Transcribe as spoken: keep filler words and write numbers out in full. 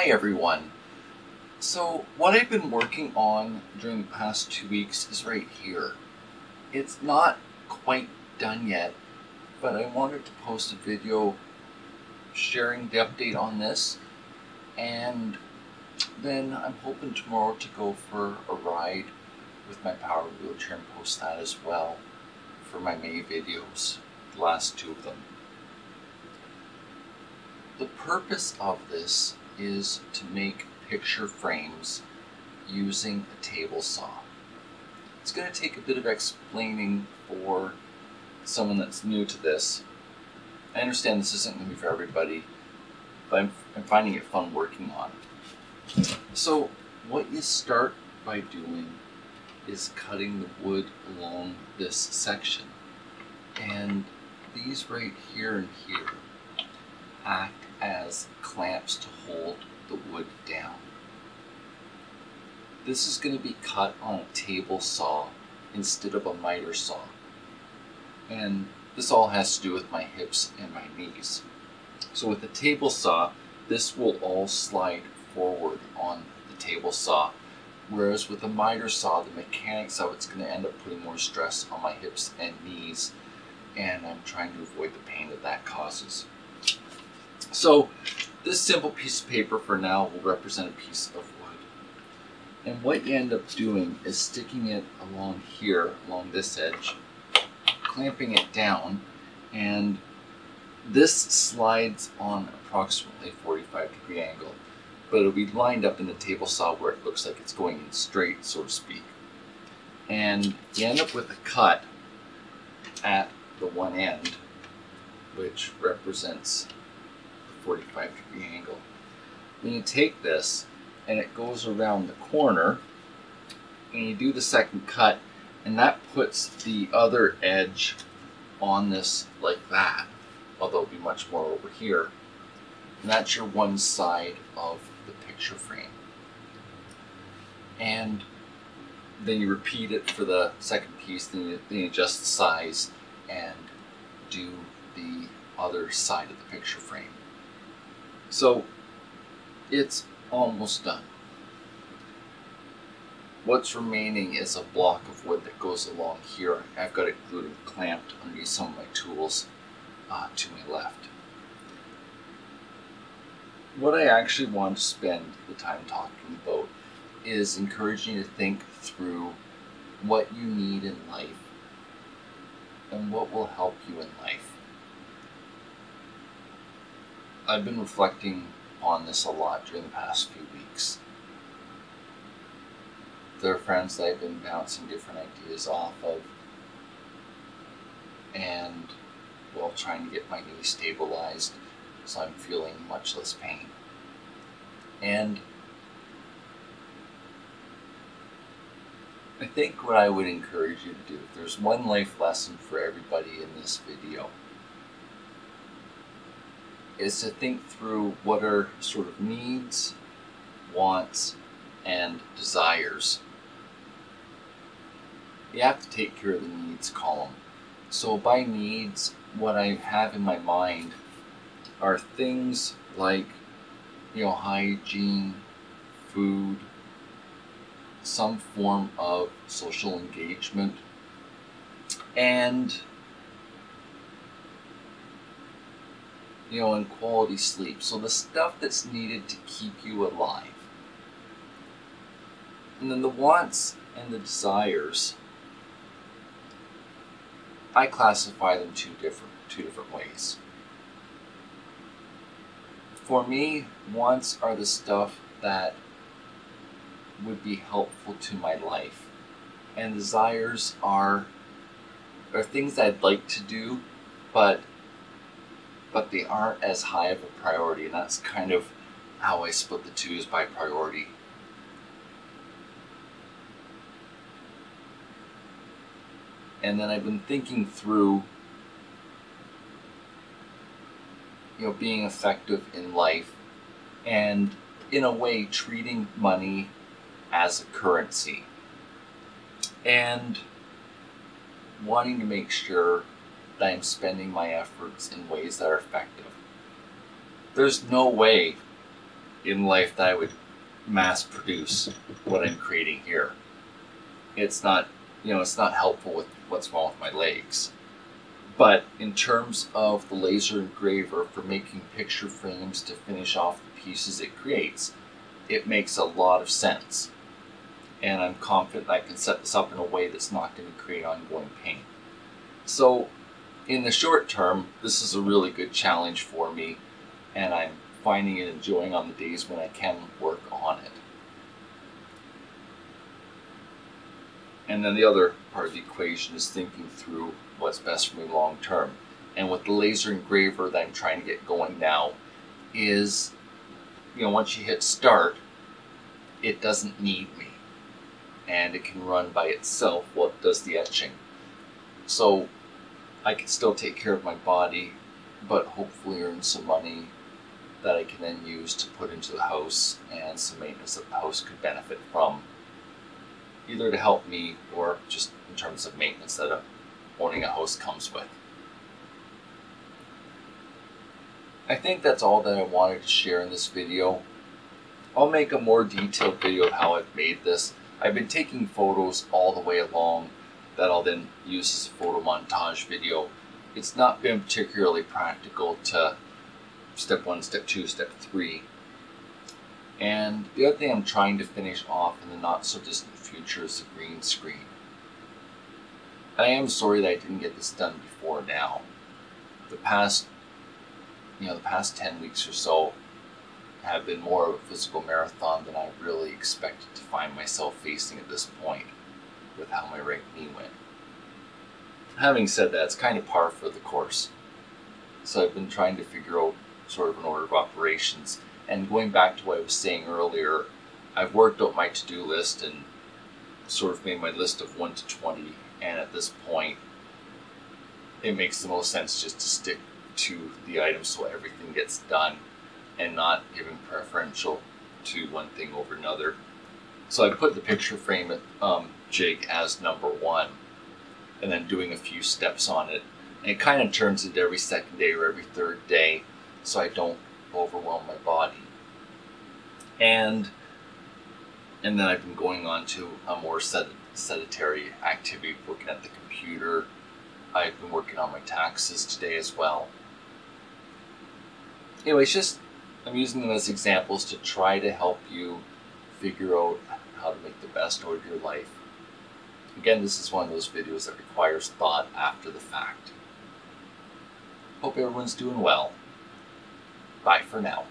Hi everyone. So what I've been working on during the past two weeks is right here. It's not quite done yet, but I wanted to post a video sharing the update on this, and then I'm hoping tomorrow to go for a ride with my power wheelchair and post that as well for my May videos, the last two of them. The purpose of this is to make picture frames using a table saw. It's going to take a bit of explaining for someone that's new to this. I understand this isn't going to be for everybody, but I'm, I'm finding it fun working on it. So what you start by doing is cutting the wood along this section. And these right here and here act as clamps to hold the wood down. This is going to be cut on a table saw instead of a miter saw. And this all has to do with my hips and my knees. So with the table saw, this will all slide forward on the table saw. Whereas with a miter saw, the mechanics of it's going to end up putting more stress on my hips and knees. And I'm trying to avoid the pain that that causes. So this simple piece of paper for now will represent a piece of wood. And what you end up doing is sticking it along here, along this edge, clamping it down, and this slides on approximately a forty-five degree angle, but it'll be lined up in the table saw where it looks like it's going in straight, so to speak. And you end up with a cut at the one end, which represents forty-five degree angle. Then you take this and it goes around the corner and you do the second cut, and that puts the other edge on this like that, although it'll be much more over here. And that's your one side of the picture frame. And then you repeat it for the second piece, then you, then you adjust the size and do the other side of the picture frame. So it's almost done. What's remaining is a block of wood that goes along here. I've got it glued and clamped underneath some of my tools uh, to my left. What I actually want to spend the time talking about is encouraging you to think through what you need in life and what will help you in life. I've been reflecting on this a lot during the past few weeks. There are friends that I've been bouncing different ideas off of, and while trying to get my knee stabilized so I'm feeling much less pain. And I think what I would encourage you to do, if there's one life lesson for everybody in this video, is to think through what are sort of needs, wants, and desires. You have to take care of the needs column. So by needs, what I have in my mind are things like, you know, hygiene, food, some form of social engagement, and you know, and quality sleep. So the stuff that's needed to keep you alive. And then the wants and the desires, I classify them two different, two different ways. For me, wants are the stuff that would be helpful to my life. And desires are, are things I'd like to do, but but they aren't as high of a priority, and that's kind of how I split the two, is by priority. And then I've been thinking through, you know, being effective in life and in a way treating money as a currency and wanting to make sure that I'm spending my efforts in ways that are effective. There's no way in life that I would mass produce what I'm creating here. It's not, you know, it's not helpful with what's wrong with my legs. But in terms of the laser engraver for making picture frames to finish off the pieces it creates, it makes a lot of sense. And I'm confident I can set this up in a way that's not going to create ongoing pain. So in the short term, this is a really good challenge for me, and I'm finding it enjoying on the days when I can work on it. And then the other part of the equation is thinking through what's best for me long term. And with the laser engraver that I'm trying to get going now is, you know, once you hit start, it doesn't need me. And it can run by itself while it does the etching. So I can still take care of my body, but hopefully earn some money that I can then use to put into the house, and some maintenance that the house could benefit from, either to help me or just in terms of maintenance that a, owning a house comes with. I think that's all that I wanted to share in this video. I'll make a more detailed video of how I've made this. I've been taking photos all the way along that I'll then use as a photo montage video. It's not been particularly practical to step one, step two, step three. And the other thing I'm trying to finish off in the not so distant future is the green screen. And I am sorry that I didn't get this done before now. The past, you know, the past ten weeks or so have been more of a physical marathon than I really expected to find myself facing at this point with how my right knee went. Having said that, it's kind of par for the course. So I've been trying to figure out sort of an order of operations. And going back to what I was saying earlier, I've worked out my to-do list and sort of made my list of one to twenty. And at this point, it makes the most sense just to stick to the items so everything gets done and not giving preferential to one thing over another. So I put the picture frame at, um, jig as number one, and then doing a few steps on it. And it kind of turns into every second day or every third day, so I don't overwhelm my body. And and then I've been going on to a more sed sedentary activity, working at the computer. I've been working on my taxes today as well. Anyway, it's just, I'm using them as examples to try to help you figure out how to make the best out of your life. Again, this is one of those videos that requires thought after the fact. Hope everyone's doing well. Bye for now.